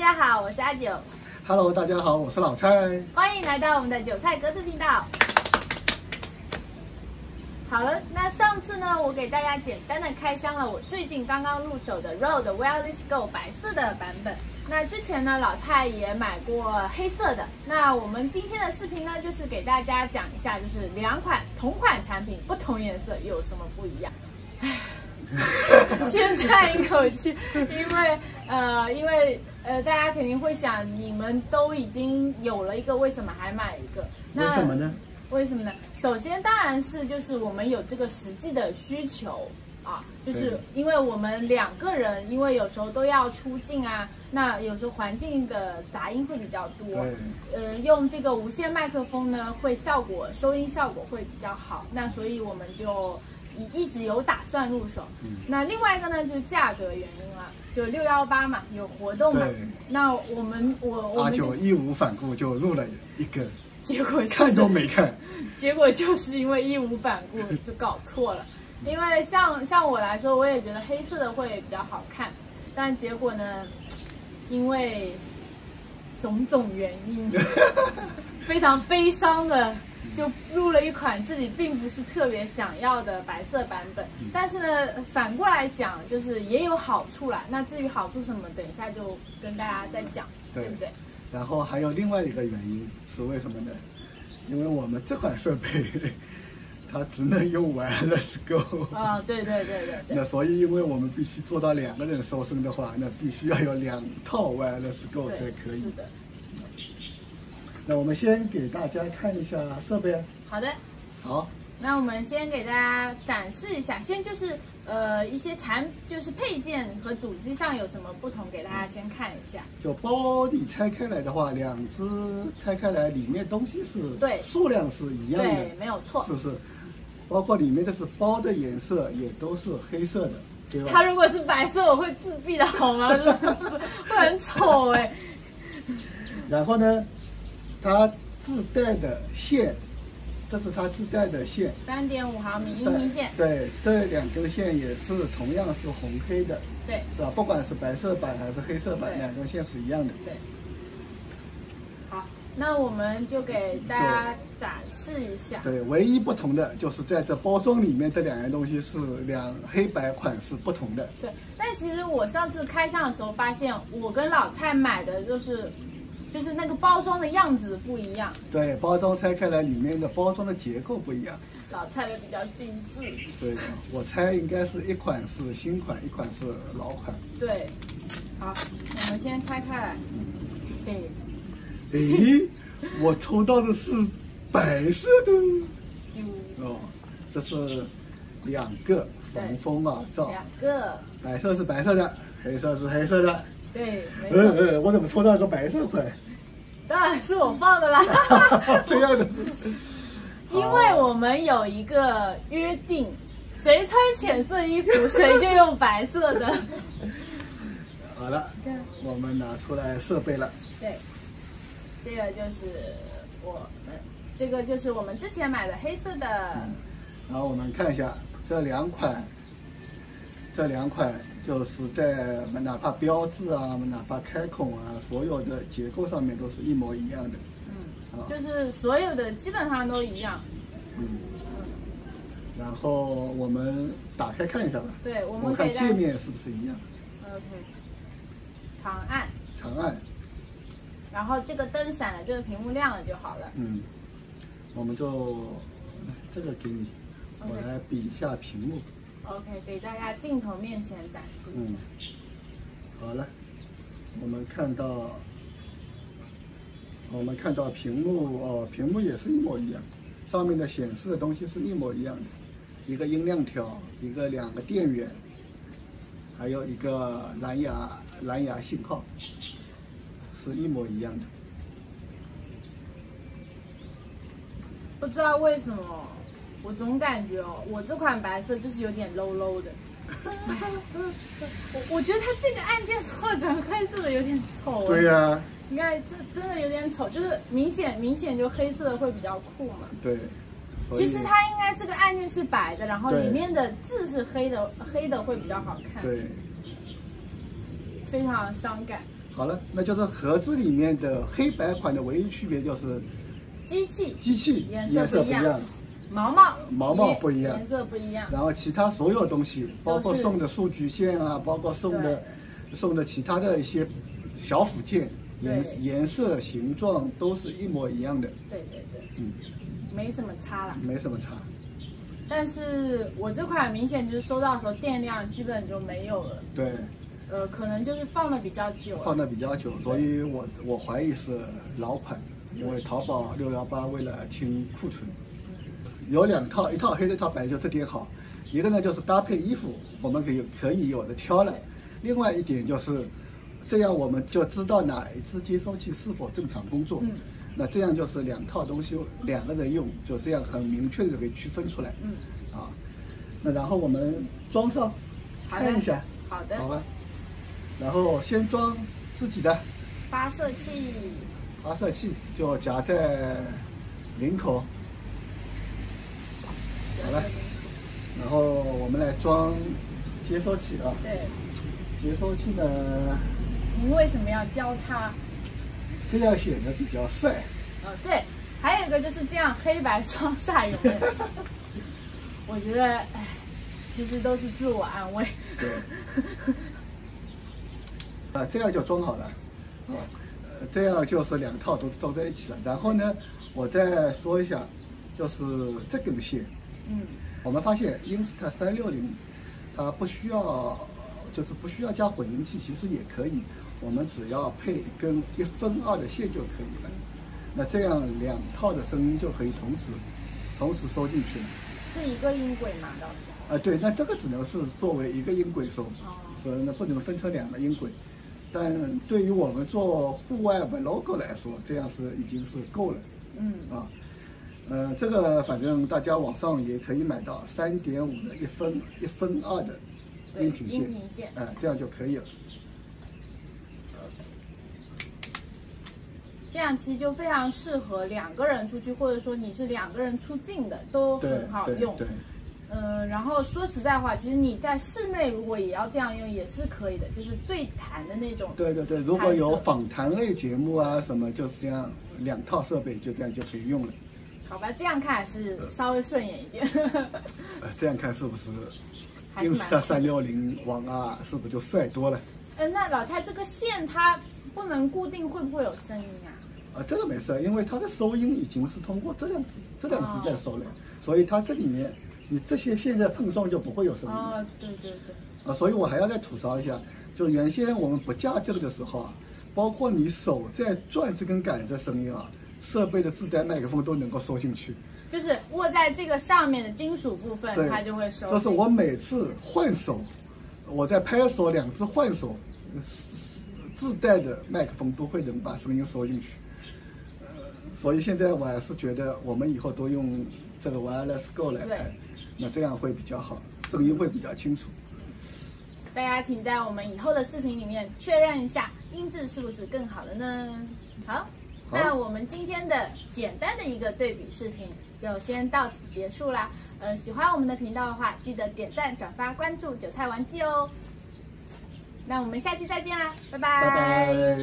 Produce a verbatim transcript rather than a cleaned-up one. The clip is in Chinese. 大家好，我是阿九。Hello， 大家好，我是老蔡。欢迎来到我们的韭菜格子频道。好了，那上次呢，我给大家简单的开箱了我最近刚刚入手的 RODE Wireless Go 白色的版本。那之前呢，老蔡也买过黑色的。那我们今天的视频呢，就是给大家讲一下，就是两款同款产品不同颜色有什么不一样。 先叹一口气，因为呃，因为呃，大家肯定会想，你们都已经有了一个，为什么还买一个？那为什么呢？为什么呢？首先当然是就是我们有这个实际的需求啊，就是因为我们两个人，因为有时候都要出镜啊，那有时候环境的杂音会比较多，呃，用这个无线麦克风呢，会效果收音效果会比较好，那所以我们就。 一直有打算入手，嗯、那另外一个呢就是价格原因了、啊，就六幺八嘛，有活动嘛，那我们我我们就义无反顾就入了一个，结果、就是、看都没看，结果就是因为义无反顾就搞错了，因为像像我来说，我也觉得黑色的会比较好看，但结果呢，因为种种原因，非常悲伤的。 就入了一款自己并不是特别想要的白色版本，但是呢，反过来讲就是也有好处啦。那至于好处什么，等一下就跟大家再讲， 对, 对不对？然后还有另外一个原因是为什么呢？因为我们这款设备它只能用 Wireless Go。啊、哦，对对对对。对那所以，因为我们必须做到两个人收声的话，那必须要有两套 Wireless Go 才可以。是的。 那我们先给大家看一下设备。好的。好。那我们先给大家展示一下，先就是呃一些产就是配件和主机上有什么不同，给大家先看一下。就包你拆开来的话，两只拆开来里面东西是对数量是一样的，对，没有错，是不是？包括里面的是包的颜色也都是黑色的，对吧？它如果是白色，我会自闭的好吗？会很丑哎、欸。然后呢？ 它自带的线，这是它自带的线，三点五毫米音频线。对，这两根线也是同样是红黑的，对，是吧？不管是白色版还是黑色版，两根线是一样的。对。好，那我们就给大家展示一下。对，唯一不同的就是在这包装里面，这两样东西是两黑白款式不同的。对，但其实我上次开箱的时候发现，我跟老蔡买的就是。 就是那个包装的样子不一样，对，包装拆开来，里面的包装的结构不一样。老蔡的比较精致，对，我猜应该是一款是新款，一款是老款。对，好，我们先拆开来。哎，哎，我抽到的是白色的。哦，这是两个防风啊罩，两个，白色是白色的，黑色是黑色的。 对，呃呃，我怎么抽到一个白色块？当然是我放的啦，这样的。因为我们有一个约定，谁穿浅色衣服，谁就用白色的。好了，我们拿出来设备了。对，这个就是我们，这个就是我们之前买的黑色的。嗯、然后我们看一下这两款，这两款。 就是在哪怕标志啊，哪怕开孔啊，所有的结构上面都是一模一样的。嗯，就是所有的基本上都一样。嗯。然后我们打开看一下吧。对，我们看界面是不是一样 ？OK。长按。长按。然后这个灯闪了，这个屏幕亮了就好了。嗯。我们就这个给你，我来比一下屏幕。 OK， 给大家镜头面前展示一下。嗯，好了，我们看到，我们看到屏幕哦，屏幕也是一模一样，上面的显示的东西是一模一样的，一个音量条，一个两个电源，还有一个蓝牙蓝牙信号，是一模一样的。不知道为什么。 我总感觉哦，我这款白色就是有点 low low 的。我我觉得它这个按键做成黑色的有点丑。对呀、啊。你看，这真的有点丑，就是明显明显就黑色的会比较酷嘛。对。其实它应该这个按键是白的，然后里面的字是黑的，黑的会比较好看。对。非常伤感。好了，那就是盒子里面的黑白款的唯一区别就是机器机器颜色不一样，毛毛毛毛不一样，颜色不一样。然后其他所有东西，包括送的数据线啊，包括送的送的其他的一些小附件，颜颜色、形状都是一模一样的。对对对，嗯，没什么差了，没什么差。 但是我这款明显就是收到的时候电量基本就没有了。对，呃，可能就是放的比较久。放的比较久，所以我我怀疑是老款，因为淘宝六幺八为了清库存，有两套，一套黑的，一套白，就这点好。一个呢就是搭配衣服，我们可以可以有的挑了。另外一点就是，这样我们就知道哪一只接收器是否正常工作。嗯 那这样就是两套东西，两个人用，就这样很明确的给区分出来。嗯，啊，那然后我们装上，看一下，好的，好吧。然后先装自己的发射器，发射器就夹在领口，好了。然后我们来装接收器啊。对。接收器呢？您为什么要交叉？ 这样显得比较帅。呃、哦，对，还有一个就是这样黑白双煞有没有？我觉得，哎，其实都是自我安慰。对。啊，这样就装好了。啊，呃，这样就是两套都装在一起了。然后呢，我再说一下，就是这根线。嗯。我们发现 Insta 三六零，它不需要，就是不需要加混音器，其实也可以。 我们只要配一根一分二的线就可以了，那这样两套的声音就可以同时同时收进去了。是一个音轨吗？到时候？啊，对，那这个只能是作为一个音轨收，所以呢不能分成两个音轨。但对于我们做户外 vlog 来说，这样是已经是够了。嗯啊，呃，这个反正大家网上也可以买到三点五的一分一分二的音频线，音频线，哎、呃，这样就可以了。 这样其实就非常适合两个人出去，或者说你是两个人出镜的，都很好用。对，嗯、呃，然后说实在话，其实你在室内如果也要这样用也是可以的，就是对谈的那种。对对对，如果有访谈类节目啊什么，就是这样两套设备就这样就可以用了。好吧，这样看还是稍微顺眼一点。呃，这样看是不是 Insta 三六零王啊，是不是就帅多了？嗯、呃，那老蔡这个线它不能固定，会不会有声音啊？ 啊，这个没事，因为它的收音已经是通过这两只这两只在收了，哦、所以它这里面你这些现在碰撞就不会有声音。啊、哦，对对对。啊，所以我还要再吐槽一下，就原先我们不架这个的时候啊，包括你手在转这根杆子的声音啊，设备的自带麦克风都能够收进去。就是握在这个上面的金属部分，它就会收。就是我每次换手，我在拍手两只换手，自带的麦克风都会能把声音收进去。 所以现在我还是觉得，我们以后都用这个 Wireless Go 来拍，那这样会比较好，声音会比较清楚。大家请在我们以后的视频里面确认一下音质是不是更好了呢？好，好那我们今天的简单的一个对比视频就先到此结束啦。呃，喜欢我们的频道的话，记得点赞、转发、关注“韭菜玩记”哦。那我们下期再见啦，拜拜。拜拜。